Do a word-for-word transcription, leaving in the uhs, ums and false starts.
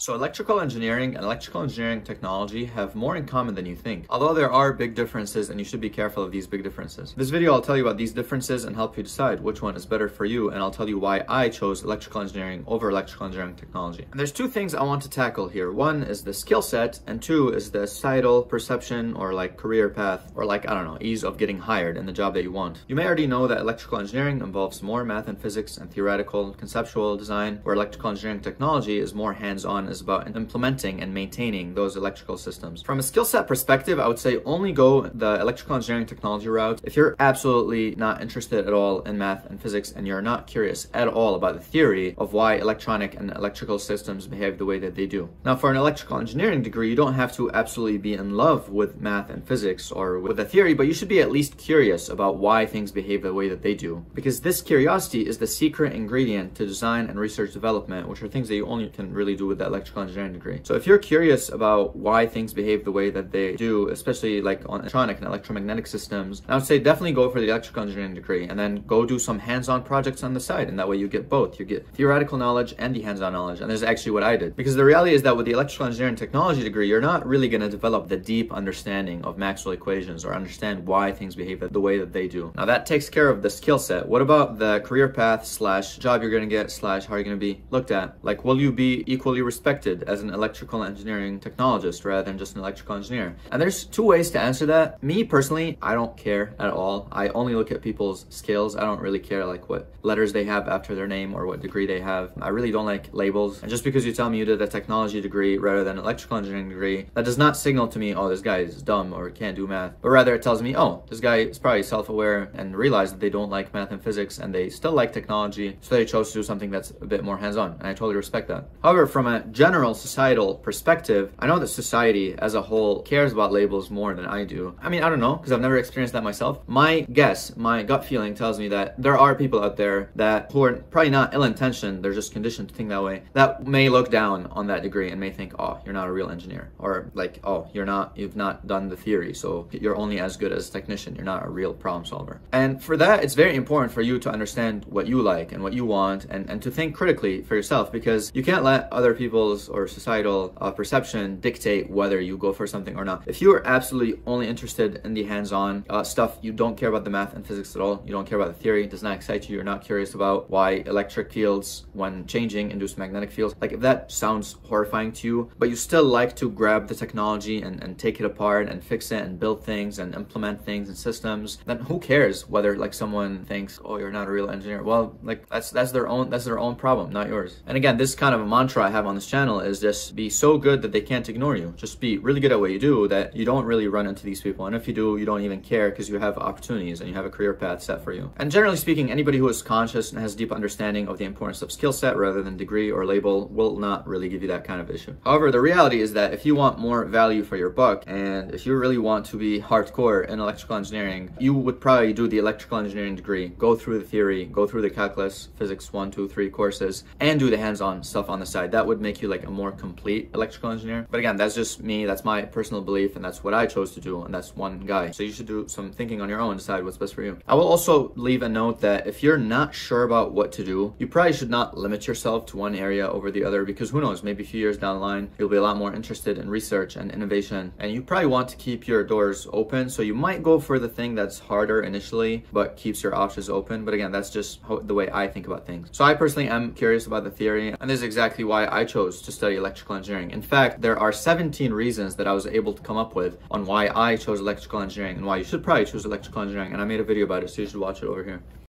So electrical engineering and electrical engineering technology have more in common than you think, although there are big differences and you should be careful of these big differences. In this video, I'll tell you about these differences and help you decide which one is better for you, and I'll tell you why I chose electrical engineering over electrical engineering technology. And there's two things I want to tackle here. One is the skill set, and two is the societal perception or like career path or like, I don't know, ease of getting hired in the job that you want. You may already know that electrical engineering involves more math and physics and theoretical conceptual design, where electrical engineering technology is more hands-on, is about implementing and maintaining those electrical systems. From a skill set perspective, I would say only go the electrical engineering technology route if you're absolutely not interested at all in math and physics and you're not curious at all about the theory of why electronic and electrical systems behave the way that they do. Now, for an electrical engineering degree, you don't have to absolutely be in love with math and physics or with the theory, but you should be at least curious about why things behave the way that they do, because this curiosity is the secret ingredient to design and research development, which are things that you only can really do with that electrical engineering degree. So if you're curious about why things behave the way that they do, especially like on electronic and electromagnetic systems, I would say definitely go for the electrical engineering degree and then go do some hands-on projects on the side, and that way you get both. You get theoretical knowledge and the hands-on knowledge, and this is actually what I did. Because the reality is that with the electrical engineering technology degree, you're not really going to develop the deep understanding of Maxwell equations or understand why things behave the way that they do. Now that takes care of the skill set. What about the career path slash job you're going to get slash how you're going to be looked at? Like, will you be equally respected Respected as an electrical engineering technologist rather than just an electrical engineer? And there's two ways to answer that. Me personally, I don't care at all. I only look at people's skills. I don't really care like what letters they have after their name or what degree they have. I really don't like labels. And just because you tell me you did a technology degree rather than an electrical engineering degree, that does not signal to me, oh, this guy is dumb or can't do math. But rather it tells me, oh, this guy is probably self-aware and realized that they don't like math and physics and they still like technology, so they chose to do something that's a bit more hands-on. And I totally respect that. However, from a general societal perspective, I know that society as a whole cares about labels more than I do. I mean, I don't know, because I've never experienced that myself. My guess, my gut feeling tells me that there are people out there that who are probably not ill-intentioned, they're just conditioned to think that way, that may look down on that degree and may think, oh, you're not a real engineer, or like, oh, you're not, you've not done the theory, so you're only as good as a technician, you're not a real problem solver. And for that, it's very important for you to understand what you like and what you want, and, and to think critically for yourself, because you can't let other people or societal uh, perception dictate whether you go for something or not. If you are absolutely only interested in the hands-on uh, stuff, you don't care about the math and physics at all, you don't care about the theory, it does not excite you, you're not curious about why electric fields, when changing, induce magnetic fields. Like, if that sounds horrifying to you, but you still like to grab the technology and, and take it apart and fix it and build things and implement things and systems, then who cares whether like someone thinks, oh, you're not a real engineer? Well, like that's that's their own that's their own problem, not yours. And again, this is kind of a mantra I have on this channel, is just be so good that they can't ignore you. Just be really good at what you do that you don't really run into these people, and if you do, you don't even care because you have opportunities and you have a career path set for you. And generally speaking, anybody who is conscious and has deep understanding of the importance of skill set rather than degree or label will not really give you that kind of issue. However, the reality is that if you want more value for your buck and if you really want to be hardcore in electrical engineering, you would probably do the electrical engineering degree, go through the theory, go through the calculus, physics one, two, three courses, and do the hands-on stuff on the side. That would make you like a more complete electrical engineer. But again, that's just me, that's my personal belief, and that's what I chose to do, and that's one guy. So you should do some thinking on your own, decide what's best for you. I will also leave a note that if you're not sure about what to do, you probably should not limit yourself to one area over the other, because who knows, maybe a few years down the line, you'll be a lot more interested in research and innovation, and you probably want to keep your doors open, so you might go for the thing that's harder initially, but keeps your options open. But again, that's just how, the way I think about things. So I personally am curious about the theory, and this is exactly why I chose to study electrical engineering. In fact, there are seventeen reasons that I was able to come up with on why I chose electrical engineering and why you should probably choose electrical engineering, and I made a video about it, so you should watch it over here.